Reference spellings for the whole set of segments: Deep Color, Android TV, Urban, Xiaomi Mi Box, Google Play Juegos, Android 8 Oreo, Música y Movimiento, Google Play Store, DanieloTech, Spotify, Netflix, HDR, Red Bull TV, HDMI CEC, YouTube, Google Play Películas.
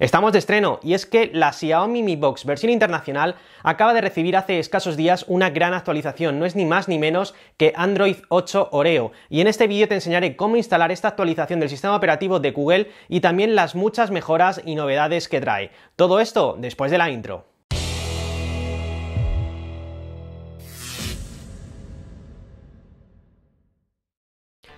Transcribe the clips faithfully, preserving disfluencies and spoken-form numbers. Estamos de estreno, y es que la Xiaomi Mi Box versión internacional acaba de recibir hace escasos días una gran actualización, no es ni más ni menos que Android ocho Oreo, y en este vídeo te enseñaré cómo instalar esta actualización del sistema operativo de Google y también las muchas mejoras y novedades que trae. Todo esto después de la intro.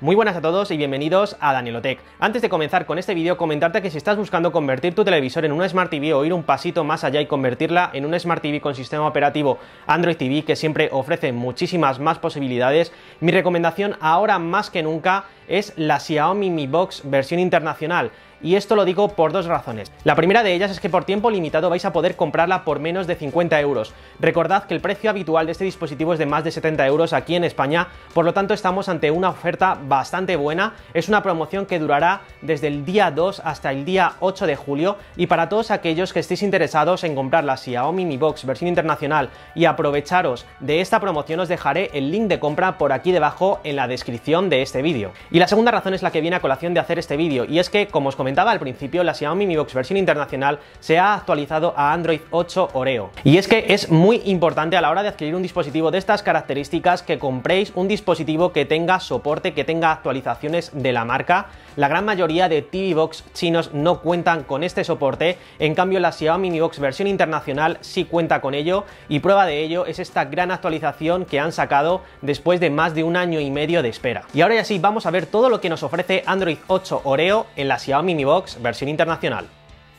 Muy buenas a todos y bienvenidos a DanieloTech. Antes de comenzar con este vídeo, comentarte que si estás buscando convertir tu televisor en una Smart T V o ir un pasito más allá y convertirla en una Smart T V con sistema operativo Android T V, que siempre ofrece muchísimas más posibilidades, mi recomendación ahora más que nunca es la Xiaomi Mi Box versión internacional. Y esto lo digo por dos razones. La primera de ellas es que por tiempo limitado vais a poder comprarla por menos de cincuenta euros. Recordad que el precio habitual de este dispositivo es de más de setenta euros aquí en España, por lo tanto estamos ante una oferta bastante buena. Es una promoción que durará desde el día dos hasta el día ocho de julio, y para todos aquellos que estéis interesados en comprar la Xiaomi Mi Box versión internacional y aprovecharos de esta promoción, os dejaré el link de compra por aquí debajo en la descripción de este vídeo. Y la segunda razón es la que viene a colación de hacer este vídeo, y es que, como os comenté al principio, la Xiaomi Mi Box versión internacional se ha actualizado a Android ocho Oreo. Y es que es muy importante a la hora de adquirir un dispositivo de estas características que compréis un dispositivo que tenga soporte, que tenga actualizaciones de la marca. La gran mayoría de T V Box chinos no cuentan con este soporte, en cambio la Xiaomi Mi Box versión internacional sí cuenta con ello, y prueba de ello es esta gran actualización que han sacado después de más de un año y medio de espera. Y ahora ya sí, vamos a ver todo lo que nos ofrece Android ocho Oreo en la Xiaomi Mi Mi Box versión internacional.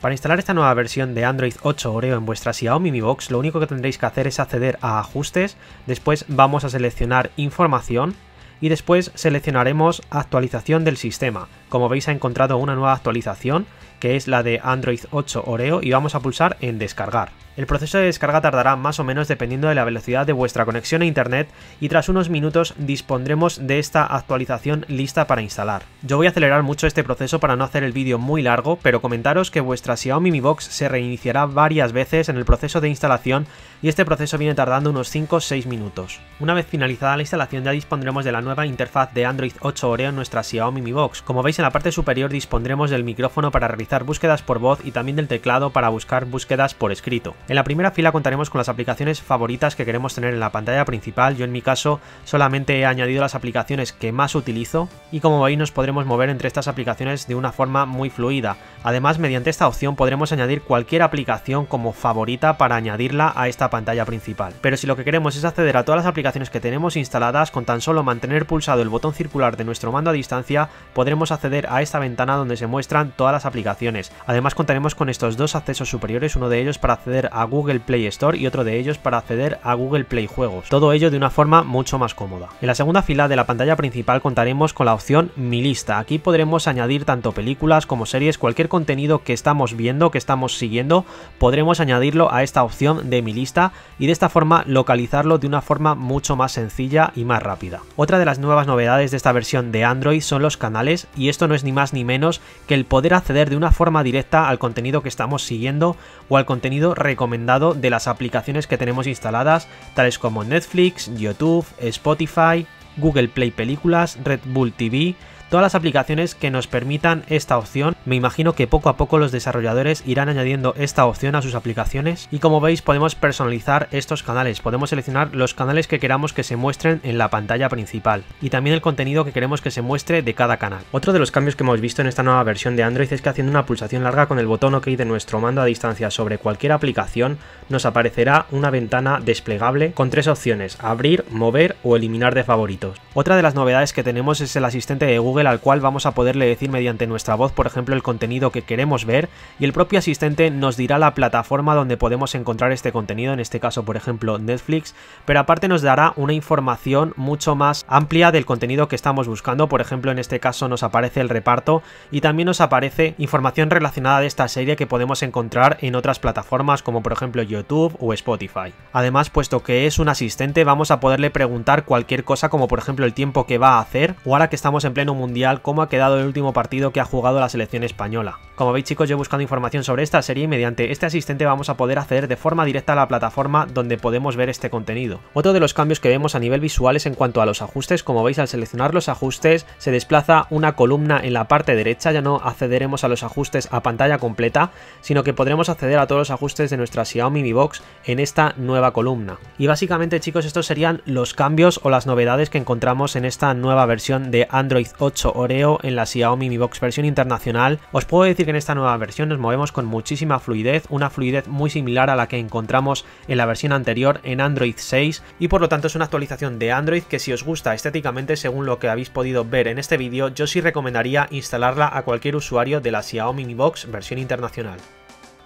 Para instalar esta nueva versión de Android ocho Oreo en vuestra Xiaomi Mi Box, lo único que tendréis que hacer es acceder a Ajustes, después vamos a seleccionar Información y después seleccionaremos Actualización del sistema. Como veis, ha encontrado una nueva actualización que es la de Android ocho Oreo, y vamos a pulsar en Descargar. El proceso de descarga tardará más o menos dependiendo de la velocidad de vuestra conexión a internet, y tras unos minutos dispondremos de esta actualización lista para instalar. Yo voy a acelerar mucho este proceso para no hacer el vídeo muy largo, pero comentaros que vuestra Xiaomi Mi Box se reiniciará varias veces en el proceso de instalación, y este proceso viene tardando unos cinco a seis minutos. Una vez finalizada la instalación ya dispondremos de la nueva interfaz de Android ocho Oreo en nuestra Xiaomi Mi Box. Como veis, en la parte superior dispondremos del micrófono para realizar búsquedas por voz y también del teclado para buscar búsquedas por escrito. En la primera fila contaremos con las aplicaciones favoritas que queremos tener en la pantalla principal. Yo en mi caso solamente he añadido las aplicaciones que más utilizo, y como veis nos podremos mover entre estas aplicaciones de una forma muy fluida. Además, mediante esta opción podremos añadir cualquier aplicación como favorita para añadirla a esta pantalla principal. Pero si lo que queremos es acceder a todas las aplicaciones que tenemos instaladas, con tan solo mantener pulsado el botón circular de nuestro mando a distancia podremos acceder a esta ventana donde se muestran todas las aplicaciones. Además, contaremos con estos dos accesos superiores, uno de ellos para acceder a a Google Play Store y otro de ellos para acceder a Google Play Juegos, todo ello de una forma mucho más cómoda. En la segunda fila de la pantalla principal contaremos con la opción Mi Lista. Aquí podremos añadir tanto películas como series, cualquier contenido que estamos viendo, que estamos siguiendo, podremos añadirlo a esta opción de Mi Lista y de esta forma localizarlo de una forma mucho más sencilla y más rápida. Otra de las nuevas novedades de esta versión de Android son los canales, y esto no es ni más ni menos que el poder acceder de una forma directa al contenido que estamos siguiendo o al contenido recomendado recomendado de las aplicaciones que tenemos instaladas, tales como Netflix, YouTube, Spotify, Google Play Películas, Red Bull T V, todas las aplicaciones que nos permitan esta opción. Me imagino que poco a poco los desarrolladores irán añadiendo esta opción a sus aplicaciones, y como veis podemos personalizar estos canales, podemos seleccionar los canales que queramos que se muestren en la pantalla principal y también el contenido que queremos que se muestre de cada canal. Otro de los cambios que hemos visto en esta nueva versión de Android es que haciendo una pulsación larga con el botón OK de nuestro mando a distancia sobre cualquier aplicación nos aparecerá una ventana desplegable con tres opciones: abrir, mover o eliminar de favoritos. Otra de las novedades que tenemos es el asistente de Google Google, al cual vamos a poderle decir mediante nuestra voz, por ejemplo, el contenido que queremos ver, y el propio asistente nos dirá la plataforma donde podemos encontrar este contenido, en este caso por ejemplo Netflix, pero aparte nos dará una información mucho más amplia del contenido que estamos buscando. Por ejemplo, en este caso nos aparece el reparto y también nos aparece información relacionada de esta serie que podemos encontrar en otras plataformas como por ejemplo YouTube o Spotify. Además, puesto que es un asistente, vamos a poderle preguntar cualquier cosa como por ejemplo el tiempo que va a hacer, o ahora que estamos en pleno mundial, cómo ha quedado el último partido que ha jugado la selección española. Como veis, chicos, yo he buscado información sobre esta serie y mediante este asistente vamos a poder acceder de forma directa a la plataforma donde podemos ver este contenido. Otro de los cambios que vemos a nivel visual es en cuanto a los ajustes. Como veis, al seleccionar los ajustes se desplaza una columna en la parte derecha, ya no accederemos a los ajustes a pantalla completa, sino que podremos acceder a todos los ajustes de nuestra Xiaomi Mi Box en esta nueva columna. Y básicamente, chicos, estos serían los cambios o las novedades que encontramos en esta nueva versión de Android ocho Oreo en la Xiaomi Mi Box versión internacional. Os puedo decir que en esta nueva versión nos movemos con muchísima fluidez, una fluidez muy similar a la que encontramos en la versión anterior en Android seis, y por lo tanto es una actualización de Android que, si os gusta estéticamente, según lo que habéis podido ver en este vídeo, yo sí recomendaría instalarla a cualquier usuario de la Xiaomi Mi Box versión internacional.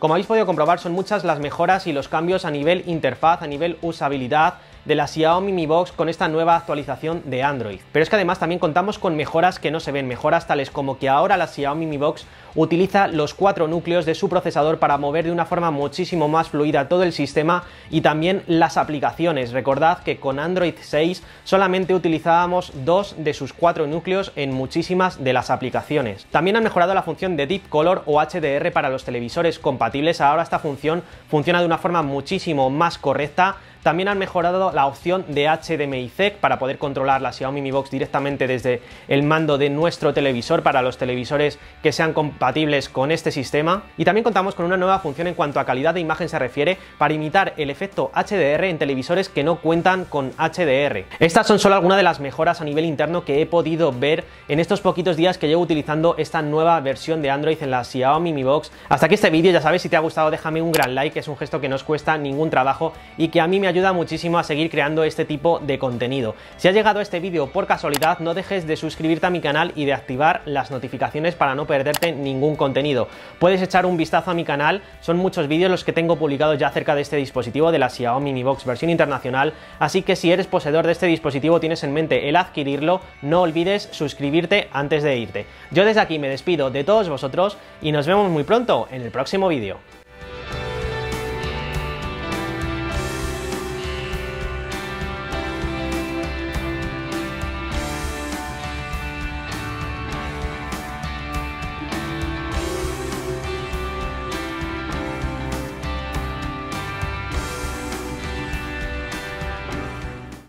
Como habéis podido comprobar, son muchas las mejoras y los cambios a nivel interfaz, a nivel usabilidad de la Xiaomi Mi Box con esta nueva actualización de Android. Pero es que además también contamos con mejoras que no se ven, mejoras tales como que ahora la Xiaomi Mi Box utiliza los cuatro núcleos de su procesador para mover de una forma muchísimo más fluida todo el sistema y también las aplicaciones. Recordad que con Android seis solamente utilizábamos dos de sus cuatro núcleos en muchísimas de las aplicaciones. También han mejorado la función de Deep Color o H D R para los televisores compatibles. Ahora esta función funciona de una forma muchísimo más correcta. También han mejorado la opción de H D M I C E C para poder controlar la Xiaomi Mi Box directamente desde el mando de nuestro televisor para los televisores que sean compatibles con este sistema. Y también contamos con una nueva función en cuanto a calidad de imagen se refiere para imitar el efecto H D R en televisores que no cuentan con H D R. Estas son solo algunas de las mejoras a nivel interno que he podido ver en estos poquitos días que llevo utilizando esta nueva versión de Android en la Xiaomi Mi Box. Hasta aquí este vídeo. Ya sabes, si te ha gustado déjame un gran like, que es un gesto que no os cuesta ningún trabajo y que a mí me ayuda ayuda muchísimo a seguir creando este tipo de contenido. Si has llegado a este vídeo por casualidad, no dejes de suscribirte a mi canal y de activar las notificaciones para no perderte ningún contenido. Puedes echar un vistazo a mi canal, son muchos vídeos los que tengo publicados ya acerca de este dispositivo de la Xiaomi Mi Box versión internacional, así que si eres poseedor de este dispositivo, tienes en mente el adquirirlo, no olvides suscribirte antes de irte. Yo desde aquí me despido de todos vosotros y nos vemos muy pronto en el próximo vídeo.